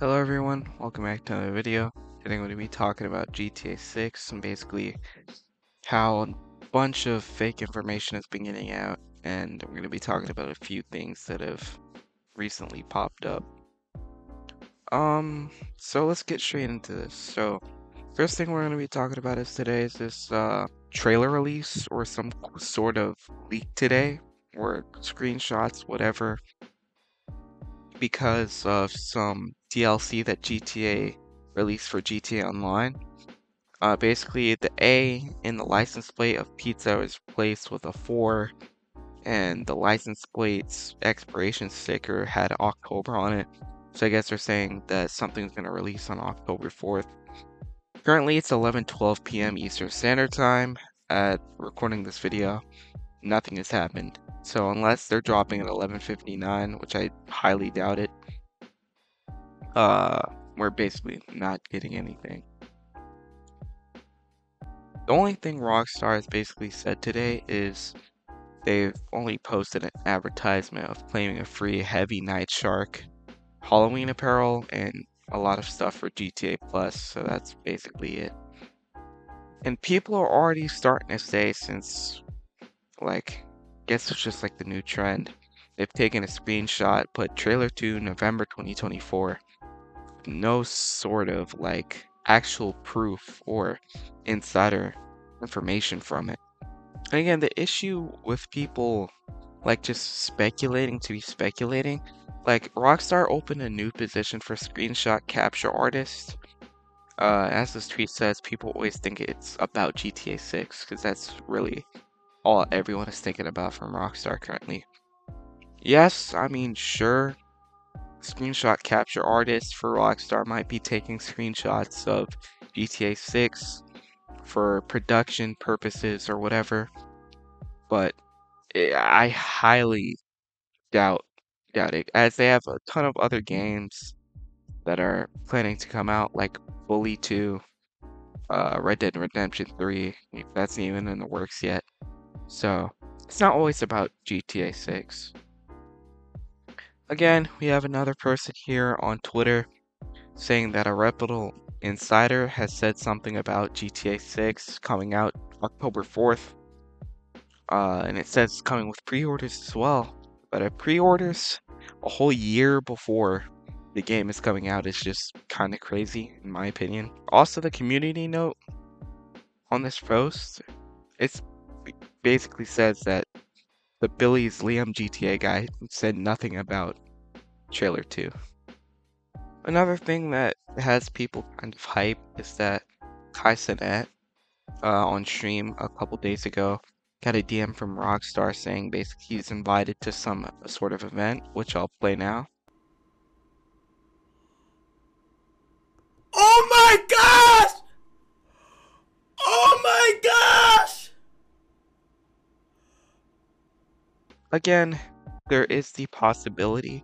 Hello everyone, welcome back to another video. Today I'm going to be talking about GTA 6 and basically how a bunch of fake information is been getting out, and I'm going to be talking about a few things that have recently popped up. So let's get straight into this. So first thing we're going to be talking about is today's this trailer release or some sort of leak today or screenshots, whatever, because of some DLC that GTA released for GTA Online. Basically, the A in the license plate of pizza is replaced with a 4, and the license plate's expiration sticker had October on it. So I guess they're saying that something's going to release on October 4th. Currently, it's 11:12 p.m. Eastern Standard Time at recording this video. Nothing has happened. So unless they're dropping at 11:59, which I highly doubt it, we're basically not getting anything. The only thing Rockstar has basically said today is they've only posted an advertisement of claiming a free Heavy Night Shark Halloween apparel and a lot of stuff for GTA Plus, so that's basically it. And people are already starting to say, since, like, I guess it's just like the new trend, they've taken a screenshot, put trailer to November 2024. No sort of like actual proof or insider information from it. And again, the issue with people like just speculating to be speculating, like Rockstar opened a new position for screenshot capture artists. As this tweet says, people always think it's about GTA 6 because that's really all everyone is thinking about from Rockstar currently. Yes, I mean, sure, screenshot capture artists for Rockstar might be taking screenshots of GTA 6 for production purposes or whatever, but I highly doubt it, as they have a ton of other games that are planning to come out, like Bully 2, Red Dead Redemption 3, if that's even in the works yet. So it's not always about GTA 6. Again, we have another person here on Twitter saying that a reputable insider has said something about GTA 6 coming out October 4th. And it says it's coming with pre-orders as well. But pre-orders a whole year before the game is coming out is just kind of crazy, in my opinion. Also, the community note on this post, it basically says that the Billy's Liam GTA guy said nothing about trailer 2. Another thing that has people kind of hype is that Kaisenet on stream a couple days ago got a DM from Rockstar saying basically he's invited to some sort of event, which I'll play now. Oh my gosh! Oh my gosh! Again, there is the possibility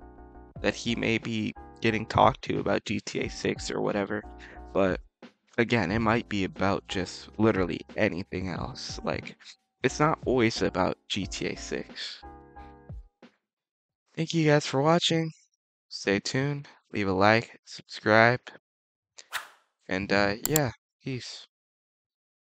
that he may be getting talked to about GTA 6 or whatever, but again, it might be about just literally anything else. Like, it's not always about GTA 6. Thank you guys for watching. Stay tuned, leave a like, subscribe, and yeah, peace.